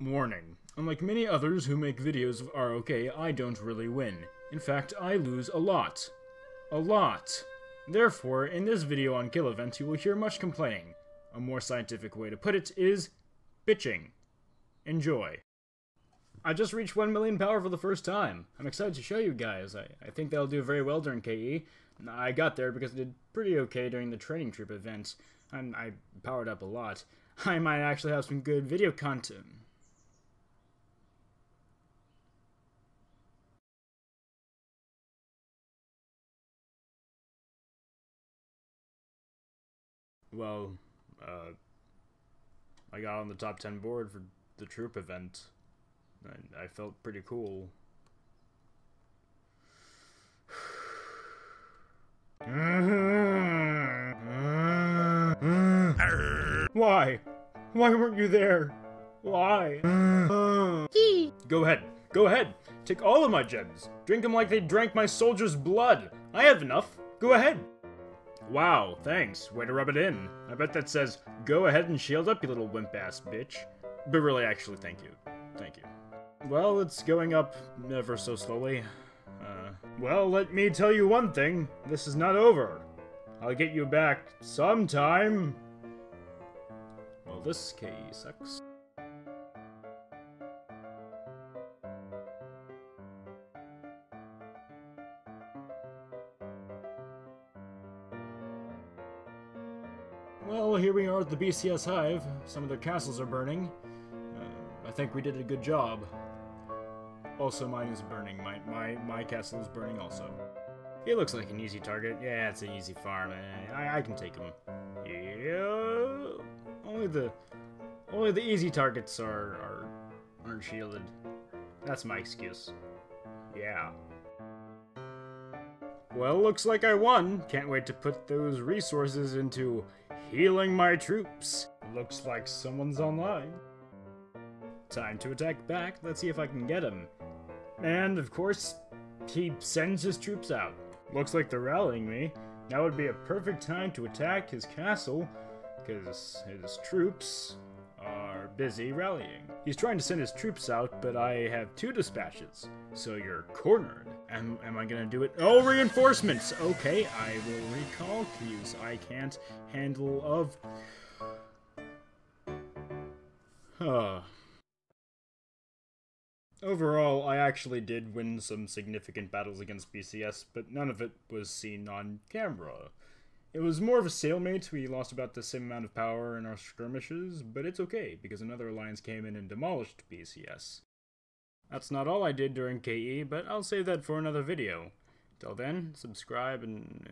Warning. Unlike many others who make videos of ROK, I don't really win. In fact, I lose a lot. A lot. Therefore, in this video on kill events, you will hear much complaining. A more scientific way to put it is bitching. Enjoy. I just reached 1 million power for the first time. I'm excited to show you guys. I think that'll do very well during KE. I got there because I did pretty okay during the training trip events. I powered up a lot. I might actually have some good video content. Well, I got on the top 10 board for the troop event. I felt pretty cool. Why? Why weren't you there? Why? Go ahead. Take all of my gems. Drink them like they drank my soldiers' blood. I have enough. Go ahead. Wow, thanks. Way to rub it in. I bet that says, go ahead and shield up, you little wimp-ass bitch. But really, actually, thank you. Thank you. Well, it's going up ever so slowly. Well, let me tell you one thing. This is not over. I'll get you back sometime. Well, this KE sucks. Well, here we are at the BCS hive. Some of their castles are burning. I think we did a good job. Also, mine is burning. My castle is burning also. It looks like an easy target. Yeah, it's an easy farm. I can take him. Yeah. Only the easy targets aren't shielded. That's my excuse. Yeah. Well, looks like I won. Can't wait to put those resources into healing my troops. Looks like someone's online. Time to attack back. Let's see if I can get him. And, of course, he sends his troops out. Looks like they're rallying me. That would be a perfect time to attack his castle, because his troops are busy rallying. He's trying to send his troops out, but I have 2 dispatches, so you're cornered. Am I gonna do it? Oh, reinforcements! Okay, I will recall queues. I can't handle of... Overall, I actually did win some significant battles against BCS, but none of it was seen on camera. It was more of a stalemate. We lost about the same amount of power in our skirmishes, but it's okay, because another alliance came in and demolished BCS. That's not all I did during KE, but I'll save that for another video. Till then, subscribe and...